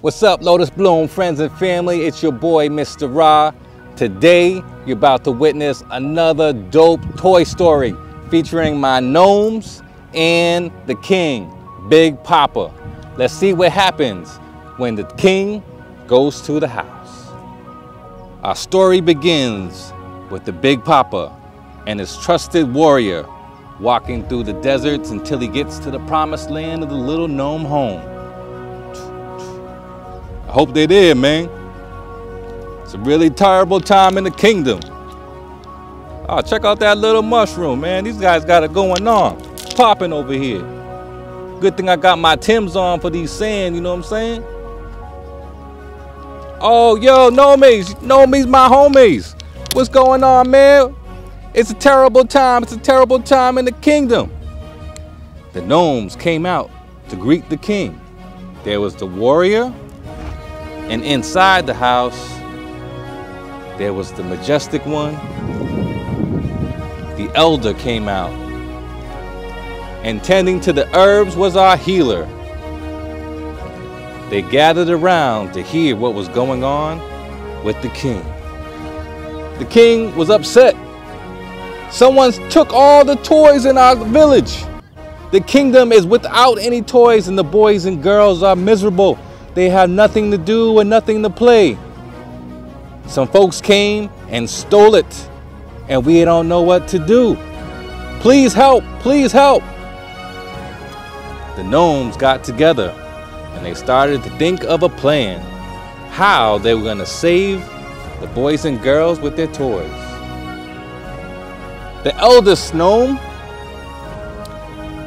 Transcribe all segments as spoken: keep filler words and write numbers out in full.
What's up, Lotus Bloom friends and family? It's your boy, Mister Ra. Today, you're about to witness another dope toy story featuring my gnomes and the king, Big Papa. Let's see what happens when the king goes to the house. Our story begins with the Big Papa and his trusted warrior walking through the deserts until he gets to the promised land of the little gnome home. I hope they did, man. It's a really terrible time in the kingdom. Oh, check out that little mushroom, man. These guys got it going on. Popping over here. Good thing I got my Tims on for these sand, you know what I'm saying? Oh, yo, gnomies. Gnomies, my homies. What's going on, man? It's a terrible time. It's a terrible time in the kingdom. The gnomes came out to greet the king. There was the warrior. And inside the house, there was the majestic one. The elder came out. And tending to the herbs was our healer. They gathered around to hear what was going on with the king. The king was upset. Someone took all the toys in our village. The kingdom is without any toys, and the boys and girls are miserable. They have nothing to do and nothing to play. Some folks came and stole it, and we don't know what to do. Please help, please help. The gnomes got together and they started to think of a plan, how they were gonna save the boys and girls with their toys. The eldest gnome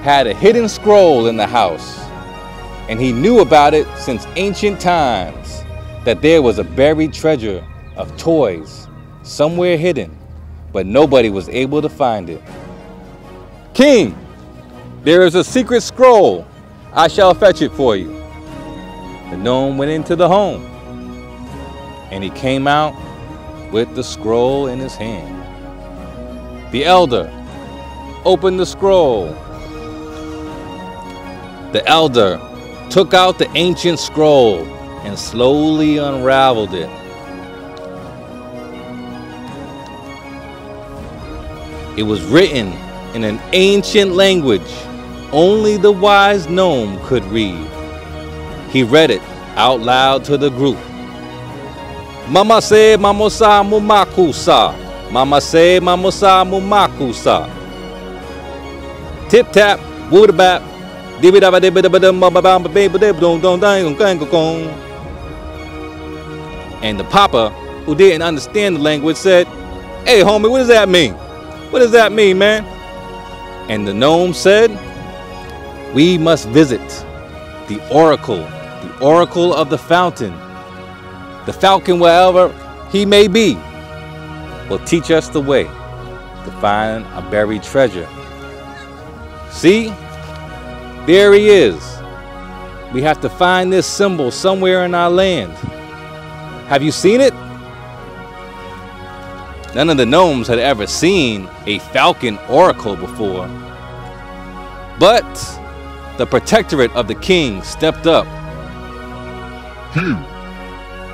had a hidden scroll in the house. And he knew about it since ancient times, that there was a buried treasure of toys somewhere hidden, but nobody was able to find it. King, there is a secret scroll. I shall fetch it for you. The gnome went into the home, and he came out with the scroll in his hand. The elder opened the scroll. The elder took out the ancient scroll and slowly unraveled it. It was written in an ancient language only the wise gnome could read. He read it out loud to the group. Mama said, Mama sa mumaku sa. Mama said, Mama sa mumaku sa. Tip tap, wooda bap. And the papa, who didn't understand the language, said, "Hey, homie, what does that mean? What does that mean, man?" And the gnome said, "We must visit the oracle, the oracle of the falcon. The falcon, wherever he may be, will teach us the way to find a buried treasure. See? There he is. We have to find this symbol somewhere in our land. Have you seen it?" None of the gnomes had ever seen a falcon oracle before. But the protectorate of the king stepped up. "King,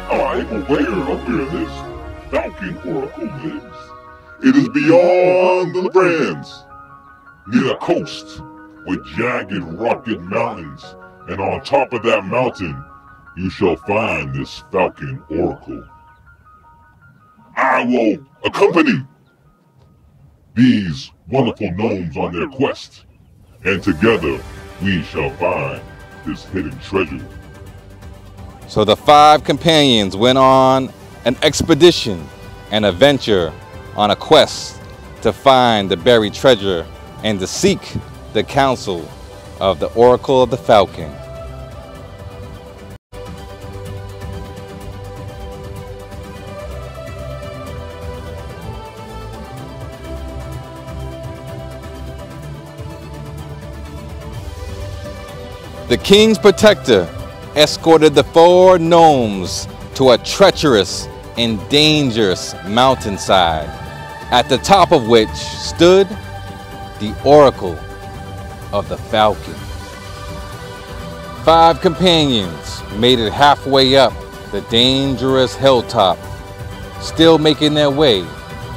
I am aware of where this falcon oracle lives. It is beyond the lands, near the coast, with jagged rocket mountains, and on top of that mountain, you shall find this falcon oracle. I will accompany these wonderful gnomes on their quest, and together we shall find this hidden treasure." So the five companions went on an expedition, an adventure, on a quest to find the buried treasure and to seek the counsel of the Oracle of the Falcon. The king's protector escorted the four gnomes to a treacherous and dangerous mountainside, at the top of which stood the Oracle of the Falcon. Five companions made it halfway up the dangerous hilltop, still making their way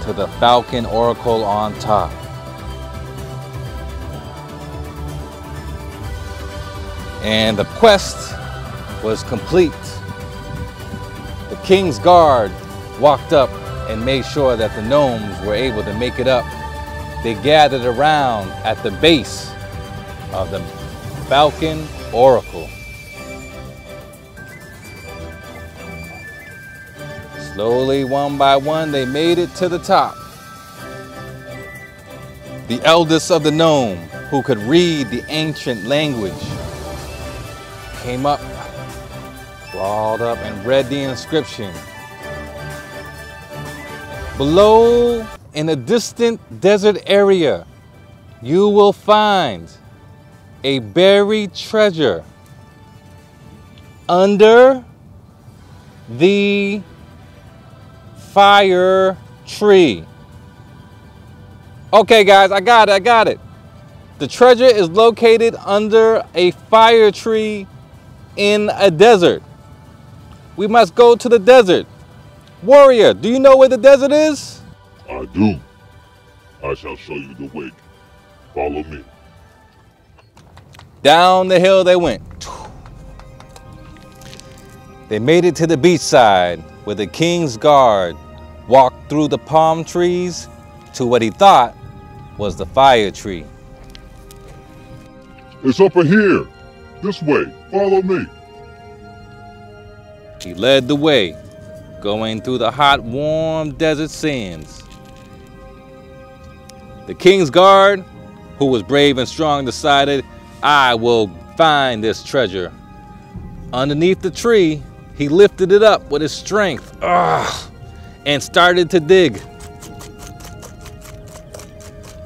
to the Falcon Oracle on top. And the quest was complete. The King's Guard walked up and made sure that the gnomes were able to make it up. They gathered around at the base of the Falcon Oracle. Slowly, one by one, they made it to the top. The eldest of the gnome, who could read the ancient language, came up, crawled up, and read the inscription. Below, in a distant desert area, you will find a buried treasure under the fire tree. Okay, guys, I got it, I got it. The treasure is located under a fire tree in a desert. We must go to the desert. Warrior, do you know where the desert is? I do. I shall show you the way. Follow me. Down the hill they went. They made it to the beachside, where the King's Guard walked through the palm trees to what he thought was the fire tree. It's over here. This way. Follow me. He led the way, going through the hot, warm desert sands. The King's Guard, who was brave and strong, decided, I will find this treasure. Underneath the tree, he lifted it up with his strength ugh, and started to dig.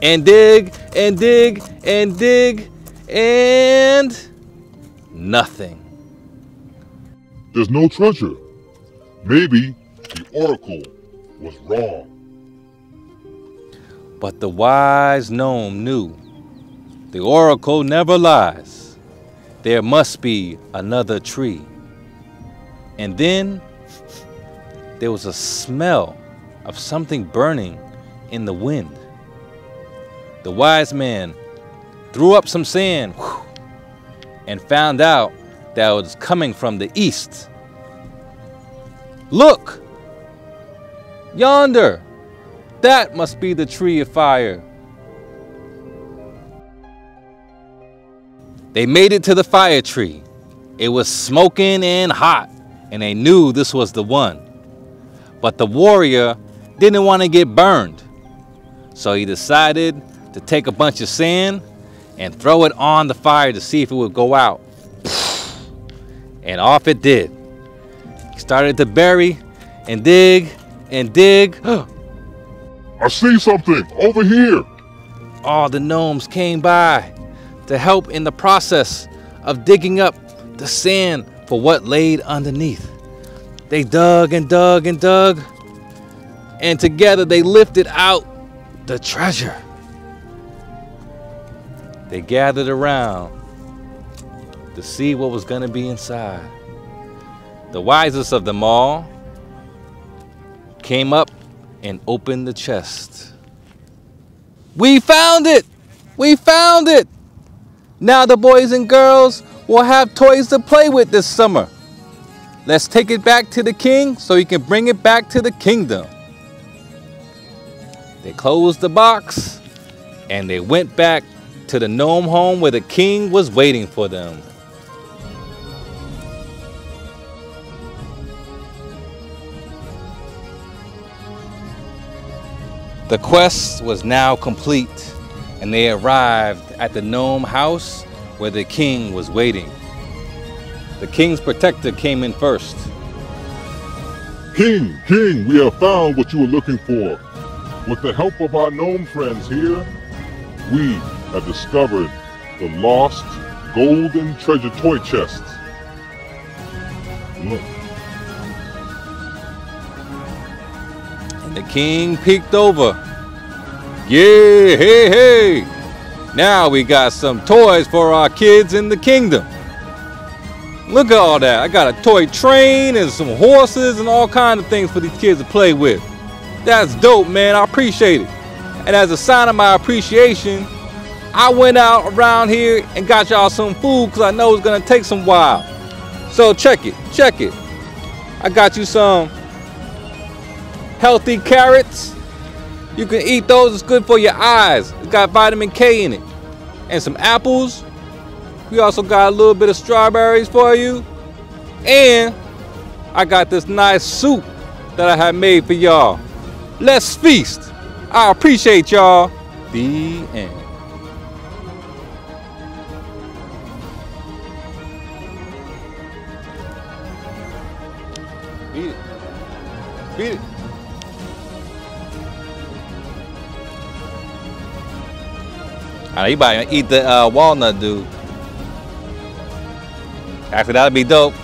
And dig, and dig, and dig, and nothing. There's no treasure. Maybe the oracle was wrong. But the wise gnome knew the oracle never lies. There must be another tree. And then there was a smell of something burning in the wind. The wise man threw up some sand and found out that it was coming from the east. Look! Yonder! That must be the tree of fire. They made it to the fire tree. It was smoking and hot, and they knew this was the one. But the warrior didn't want to get burned, so he decided to take a bunch of sand and throw it on the fire to see if it would go out. And off it did. He started to bury and dig and dig. I see something over here. All the gnomes came by to help in the process of digging up the sand for what laid underneath. They dug and dug and dug, and together they lifted out the treasure. They gathered around to see what was going to be inside. The wisest of them all came up and opened the chest. We found it! We found it! Now the boys and girls will have toys to play with this summer. Let's take it back to the king so he can bring it back to the kingdom. They closed the box and they went back to the gnome home where the king was waiting for them. The quest was now complete, and they arrived at the gnome house where the king was waiting. The king's protector came in first. King, king, we have found what you were looking for. With the help of our gnome friends here, we have discovered the lost golden treasure toy chest. Look. And the king peeked over. Yeah, hey, hey! Now we got some toys for our kids in the kingdom. Look at all that. I got a toy train and some horses and all kinds of things for these kids to play with. That's dope, man. I appreciate it. And as a sign of my appreciation, I went out around here and got y'all some food because I know it's going to take some while. So check it. Check it. I got you some healthy carrots. You can eat those. It's good for your eyes. It's got vitamin K in it. And some apples. We also got a little bit of strawberries for you. And I got this nice soup that I have made for y'all. Let's feast. I appreciate y'all. The end. Beat it. Beat it. I know you about to eat the uh, walnut, dude. Actually, that'd be dope.